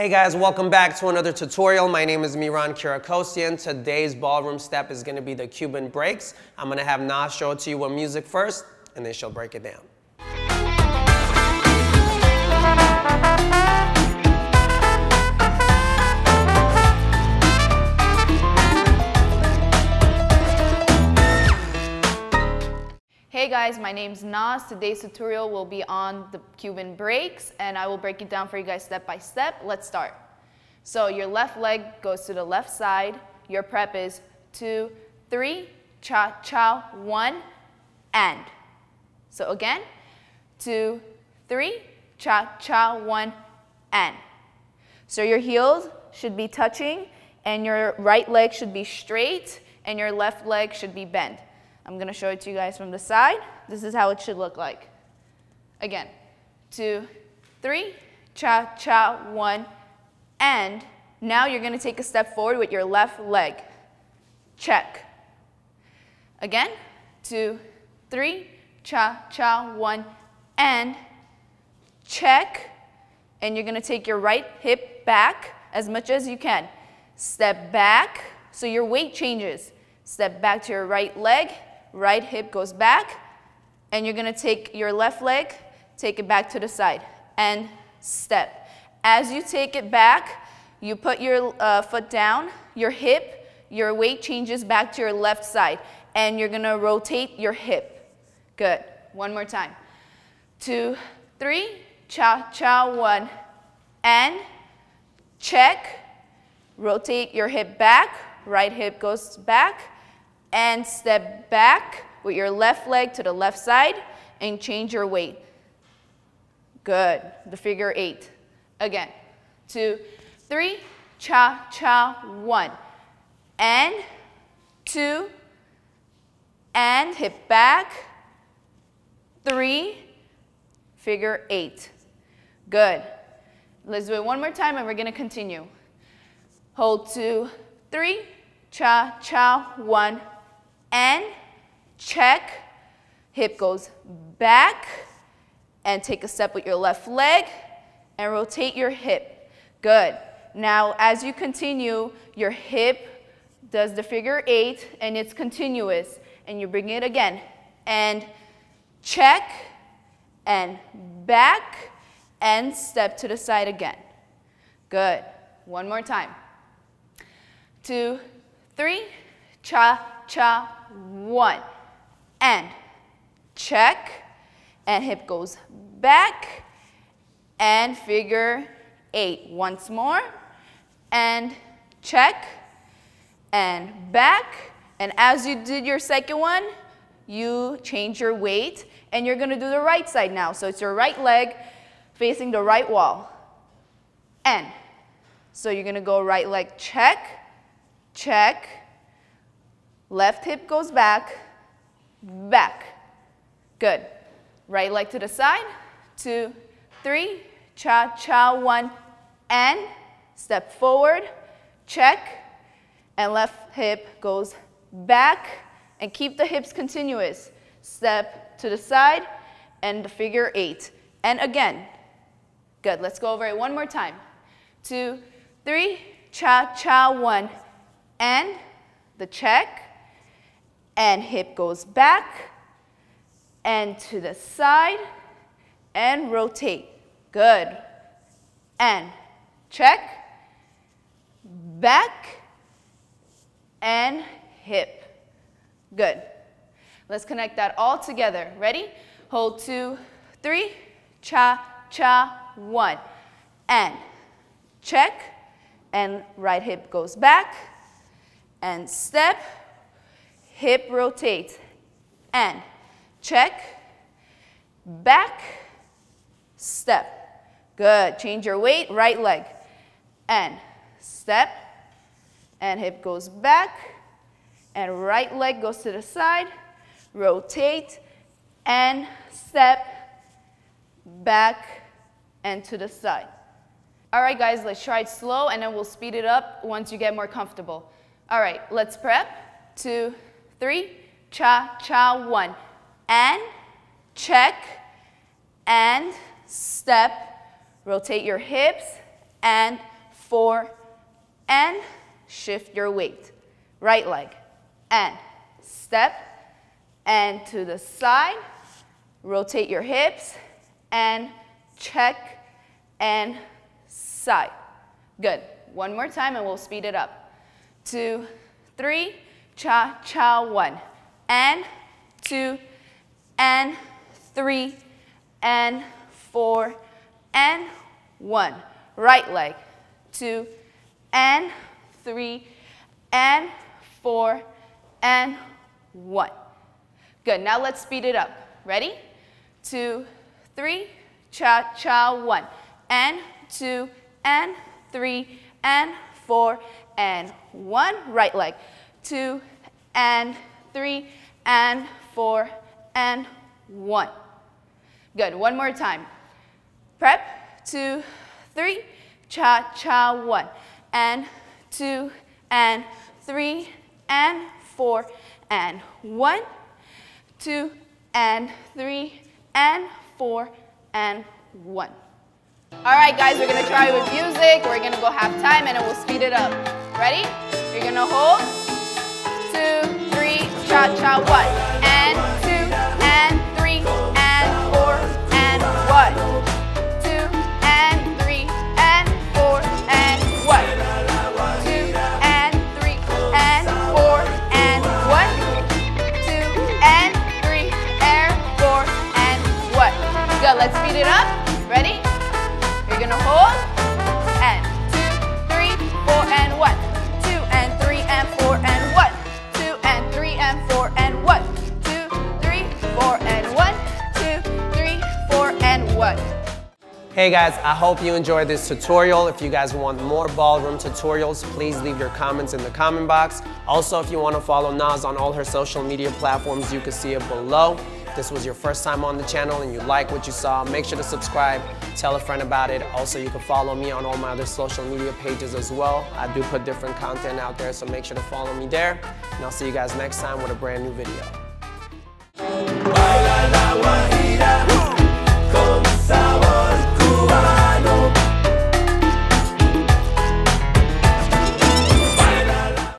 Hey guys, welcome back to another tutorial. My name is Mihran Kirakosian. Today's ballroom step is going to be the Cuban breaks. I'm going to have Nas show it to you with music first, and then she'll break it down. Hey guys, my name's Nas. Today's tutorial will be on the Cuban breaks, and I will break it down for you guys step by step. Let's start. So your left leg goes to the left side. Your prep is 2, 3, cha-cha, 1, and. So again, 2, 3, cha-cha, 1, and. So your heels should be touching, and your right leg should be straight, and your left leg should be bent. I'm going to show it to you guys from the side. This is how it should look like. Again, 2, 3, cha-cha, 1, and. Now you're going to take a step forward with your left leg. Check. Again, 2, 3, cha-cha, 1, and. Check. And you're going to take your right hip back as much as you can. Step back so your weight changes. Step back to your right leg. Right hip goes back, and you're going to take your left leg, take it back to the side, and step. As you take it back, you put your foot down, your hip, your weight changes back to your left side, and you're going to rotate your hip. Good. One more time. 2, 3, cha-cha, 1, and. Check. Rotate your hip back, right hip goes back, and step back with your left leg to the left side and change your weight. Good. The figure 8. Again, 2, 3, cha-cha, 1, and. 2, and hip back. 3, figure 8. Good. Let's do it one more time, and we're going to continue. Hold 2, 3, cha-cha, 1, and. Check. Hip goes back, and take a step with your left leg, and rotate your hip. Good. Now as you continue, your hip does the figure 8, and it's continuous, and you bring it again, and. Check, and back, and step to the side again. Good. One more time. 2, 3, cha-cha, 1, and. Check, and hip goes back, and figure 8. Once more, and. Check, and back, and as you did your second one, you change your weight, and you're going to do the right side now. So it's your right leg facing the right wall, and. So you're going to go right leg, check. Check, left hip goes back, back. Good. Right leg to the side. 2, 3, cha-cha, 1, and. Step forward, check, and left hip goes back, and keep the hips continuous. Step to the side, and the figure 8, and again. Good. Let's go over it one more time. 2, 3, cha-cha, 1, and. The check, and hip goes back, and to the side, and rotate. Good. And. Check, back, and hip. Good. Let's connect that all together. Ready? Hold 2, 3, cha-cha, 1, and. Check, and right hip goes back, and step, hip rotates, and. Check, back, step. Good. Change your weight, right leg, and. Step, and hip goes back, and right leg goes to the side, rotate, and. Step, back, and to the side. Alright guys, let's try it slow, and then we'll speed it up once you get more comfortable. Alright, let's prep. 2, 3, cha-cha, 1, and. Check, and. Step, rotate your hips, and 4, and shift your weight. Right leg, and step, and to the side, rotate your hips, and check, and side. Good. One more time and we'll speed it up. 2, 3, cha-cha, 1, and 2, and 3, and 4, and 1. Right leg, 2, and 3, and 4, and 1. Good, now let's speed it up. Ready? 2, 3, cha-cha, 1, and 2, and 3, and 4, and 1. Right leg, 2, and 3, and 4, and 1. Good, one more time. Prep, 2, 3, cha-cha, 1, and 2, and 3, and 4, and 1, 2, and 3, and 4, and 1. All right, guys, we're going to try with music. We're going to go half time, and it will speed it up. Ready? You're going to hold. 2, 3, cha-cha, 1, and 2, and 3, and 4, and 1. 2, and 3, and 4, and 1. 2, and 3, and 4, and 1. Good, let's speed it up. Ready? You're going to hold. And 2, 3, 4, and 1. 2, and 3, and 4, and 1. 2, and 3, and 4, and 1. 2, 3, 4, and 1. 2, 3, 4, and 1. Hey guys, I hope you enjoyed this tutorial. If you guys want more ballroom tutorials, please leave your comments in the comment box. Also, if you want to follow Nas on all her social media platforms, you can see it below. If this was your first time on the channel and you like what you saw, make sure to subscribe, tell a friend about it. Also, you can follow me on all my other social media pages as well. I do put different content out there, so make sure to follow me there. And I'll see you guys next time with a brand new video.